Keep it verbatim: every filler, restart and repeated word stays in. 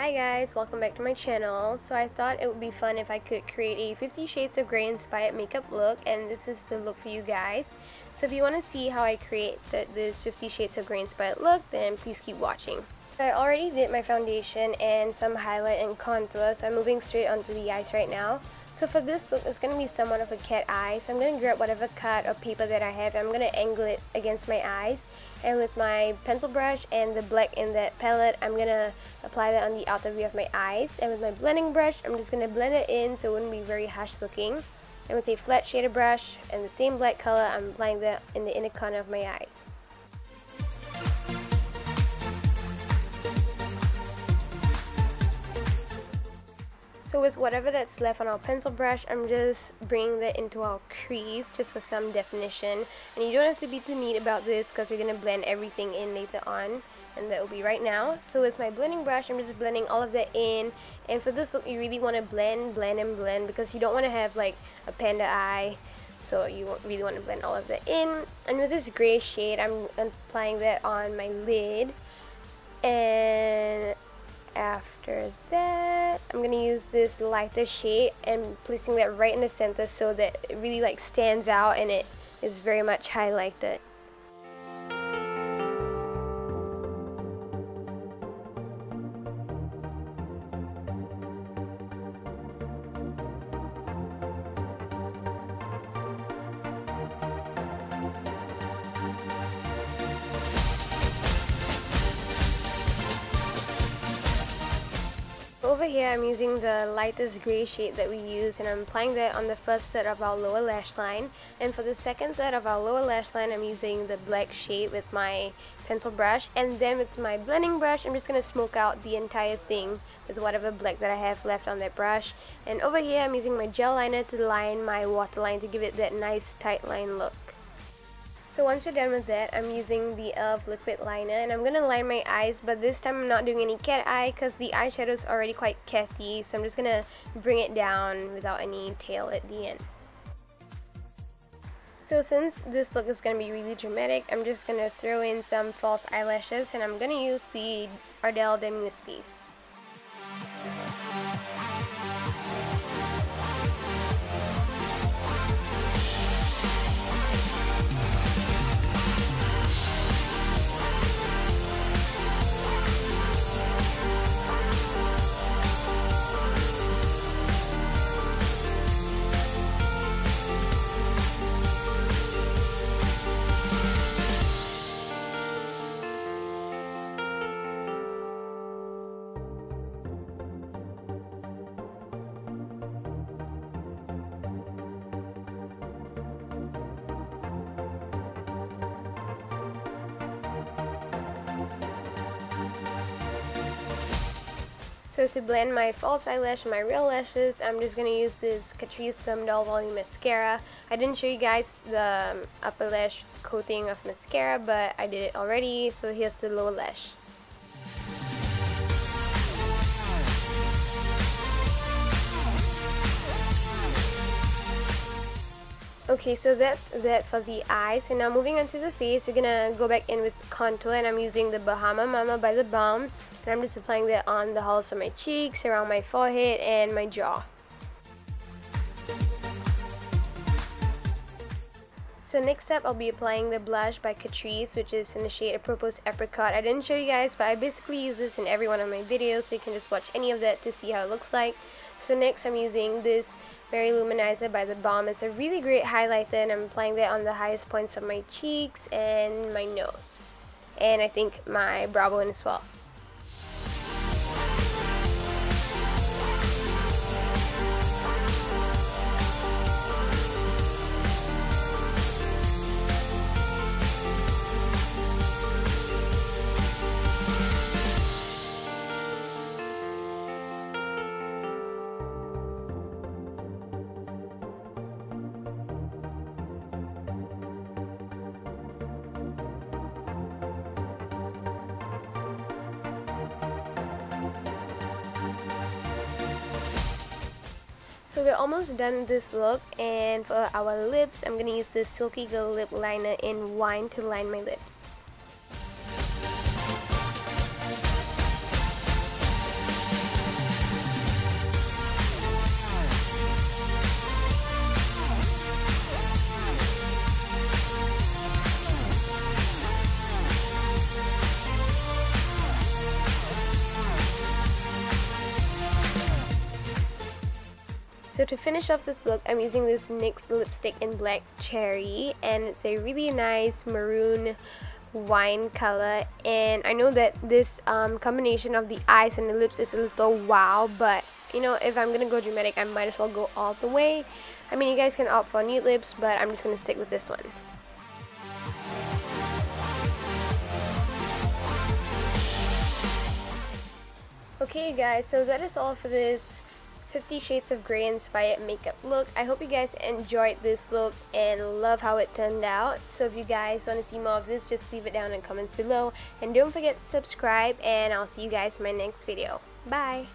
Hi guys, welcome back to my channel. So I thought it would be fun if I could create a Fifty Shades of Grey inspired makeup look, and this is the look for you guys. So if you want to see how I create the, this Fifty Shades of Grey inspired look, then please keep watching. So I already did my foundation and some highlight and contour, so I'm moving straight onto the eyes right now. So for this look, it's going to be somewhat of a cat eye, so I'm going to grab whatever cut or paper that I have and I'm going to angle it against my eyes. And with my pencil brush and the black in that palette, I'm going to apply that on the outer V of my eyes. And with my blending brush, I'm just going to blend it in so it wouldn't be very harsh looking. And with a flat shader brush and the same black color, I'm applying that in the inner corner of my eyes. So with whatever that's left on our pencil brush, I'm just bringing that into our crease just for some definition. And you don't have to be too neat about this because we're going to blend everything in later on. And that will be right now. So with my blending brush, I'm just blending all of that in. And for this look, you really want to blend, blend, and blend because you don't want to have like a panda eye. So you really want to blend all of that in. And with this grey shade, I'm applying that on my lid. And after that, I'm going to use this lighter shade and placing that right in the center so that it really like stands out and it is very much highlighted. Over here, I'm using the lightest grey shade that we use, and I'm applying that on the first set of our lower lash line. And for the second set of our lower lash line, I'm using the black shade with my pencil brush. And then with my blending brush, I'm just going to smoke out the entire thing with whatever black that I have left on that brush. And over here, I'm using my gel liner to line my waterline to give it that nice tight line look. So once we're done with that, I'm using the e l f liquid liner and I'm going to line my eyes, but this time I'm not doing any cat eye because the eyeshadow is already quite catty, so I'm just going to bring it down without any tail at the end. So since this look is going to be really dramatic, I'm just going to throw in some false eyelashes and I'm going to use the Ardell Demi Wispies. So to blend my false eyelash and my real lashes, I'm just going to use this Catrice Glamour Doll Volume Mascara. I didn't show you guys the upper lash coating of mascara, but I did it already, so here's the lower lash. Okay, so that's that for the eyes, and now moving on to the face, we're gonna go back in with contour, and I'm using the Bahama Mama by The Balm, and I'm just applying that on the hollows of my cheeks, around my forehead, and my jaw. So next up, I'll be applying the blush by Catrice, which is in the shade Apropos Apricot. I didn't show you guys, but I basically use this in every one of my videos, so you can just watch any of that to see how it looks like. So next, I'm using this Mary Luminizer by The Balm. It's a really great highlighter, and I'm applying that on the highest points of my cheeks and my nose. And I think my brow bone as well. So we're almost done with this look, and for our lips, I'm going to use this Silky Girl lip liner in Wine to line my lips. So to finish off this look, I'm using this NYX lipstick in Black Cherry, and it's a really nice maroon wine color. And I know that this um, combination of the eyes and the lips is a little wow, but you know, if I'm gonna go dramatic, I might as well go all the way. I mean, you guys can opt for nude lips, but I'm just gonna stick with this one. Okay, you guys, so that is all for this Fifty Shades of Grey inspired makeup look. I hope you guys enjoyed this look and love how it turned out. So if you guys want to see more of this, just leave it down in the comments below. And don't forget to subscribe, and I'll see you guys in my next video. Bye!